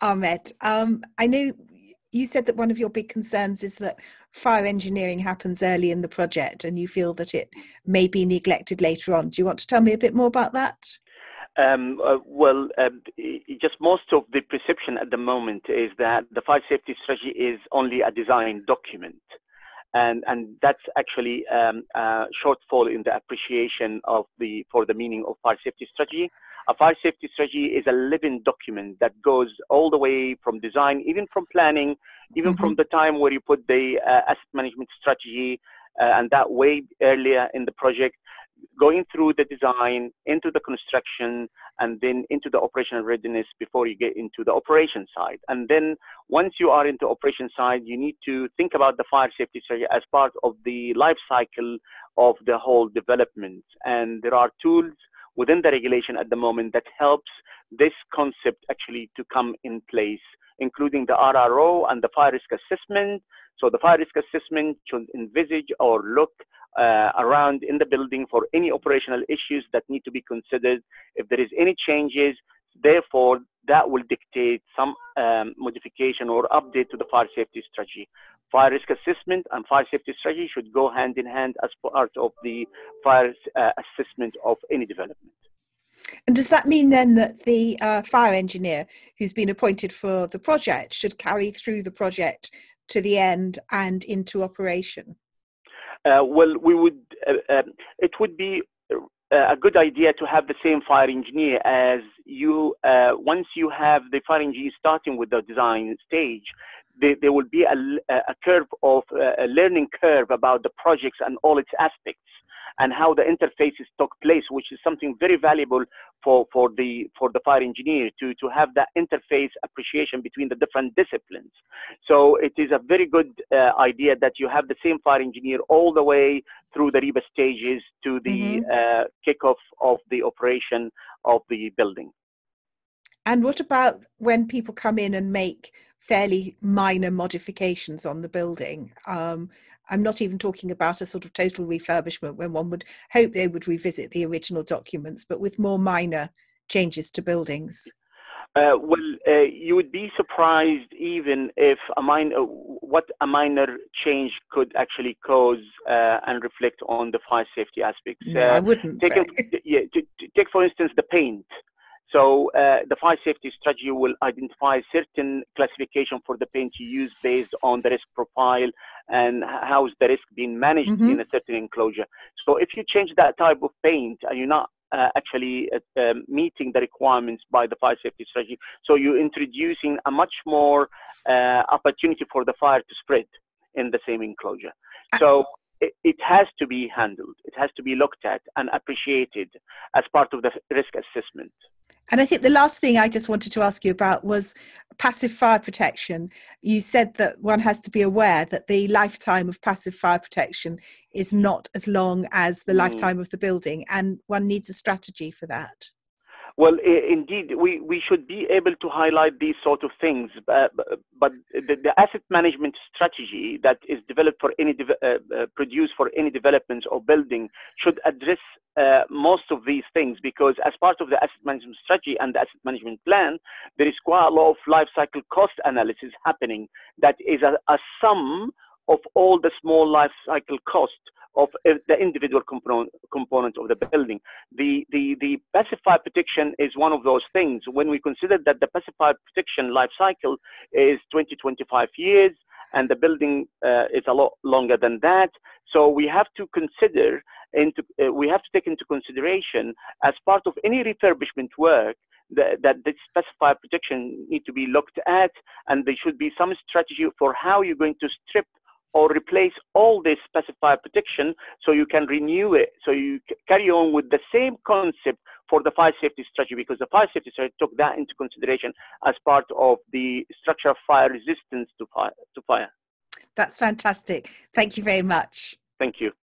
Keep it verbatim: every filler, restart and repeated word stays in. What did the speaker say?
Ahmed, um, I know you said that one of your big concerns is that fire engineering happens early in the project and you feel that it may be neglected later on. Do you want to tell me a bit more about that? Um, uh, well, uh, just most of the perception at the moment is that the fire safety strategy is only a design document. And, and that's actually um, a shortfall in the appreciation of the, for the meaning of fire safety strategy. A fire safety strategy is a living document that goes all the way from design, even from planning, even mm-hmm. from the time where you put the uh, asset management strategy uh, and that way earlier in the project, going through the design, into the construction, and then into the operational readiness before you get into the operation side. And then once you are into operation side, you need to think about the fire safety strategy as part of the life cycle of the whole development. And there are tools within the regulation at the moment that helps this concept actually to come in place, including the R R O and the fire risk assessment. So the fire risk assessment should envisage or look Uh, around in the building for any operational issues that need to be considered. If there is any changes, therefore, that will dictate some um, modification or update to the fire safety strategy. Fire risk assessment and fire safety strategy should go hand in hand as part of the fire uh, assessment of any development. And does that mean then that the uh, fire engineer who's been appointed for the project should carry through the project to the end and into operation? Uh, well, we would, uh, uh, it would be a good idea to have the same fire engineer as you, uh, once you have the fire engineer starting with the design stage, they, there will be a, a curve of, uh, a learning curve about the projects and all its aspects and how the interfaces took place, which is something very valuable for, for, the, for the fire engineer to, to have that interface appreciation between the different disciplines. So it is a very good uh, idea that you have the same fire engineer all the way through the REBA stages to the mm-hmm. uh, kickoff of the operation of the building. And what about when people come in and make fairly minor modifications on the building? Um, I'm not even talking about a sort of total refurbishment when one would hope they would revisit the original documents, but with more minor changes to buildings. Uh, well, uh, you would be surprised even if a minor, what a minor change could actually cause uh, and reflect on the fire safety aspects. No, uh, I wouldn't. Take, a, yeah, to, to take, for instance, the paint. So uh, the fire safety strategy will identify certain classification for the paint you use based on the risk profile and how is the risk being managed mm-hmm. in a certain enclosure. So if you change that type of paint and you're not uh, actually uh, um, meeting the requirements by the fire safety strategy, so you're introducing a much more uh, opportunity for the fire to spread in the same enclosure. So. It has to be handled. It has to be looked at and appreciated as part of the risk assessment. And I think the last thing I just wanted to ask you about was passive fire protection. You said that one has to be aware that the lifetime of passive fire protection is not as long as the mm. lifetime of the building, and one needs a strategy for that. Well, indeed, we, we should be able to highlight these sort of things, uh, but the, the asset management strategy that is developed for any, de uh, produced for any development or building should address uh, most of these things, because as part of the asset management strategy and the asset management plan, there is quite a lot of life cycle cost analysis happening that is a, a sum of all the small life cycle costs of the individual component component of the building. The, the, the passive fire protection is one of those things. When we consider that the passive fire protection life cycle is twenty to twenty-five years, and the building uh, is a lot longer than that. So we have to consider, into, uh, we have to take into consideration as part of any refurbishment work, that, that this passive fire protection need to be looked at, and there should be some strategy for how you're going to strip or replace all this passive fire protection so you can renew it, so you carry on with the same concept for the fire safety strategy, because the fire safety strategy took that into consideration as part of the structure of fire resistance to fire. To fire. That's fantastic. Thank you very much. Thank you.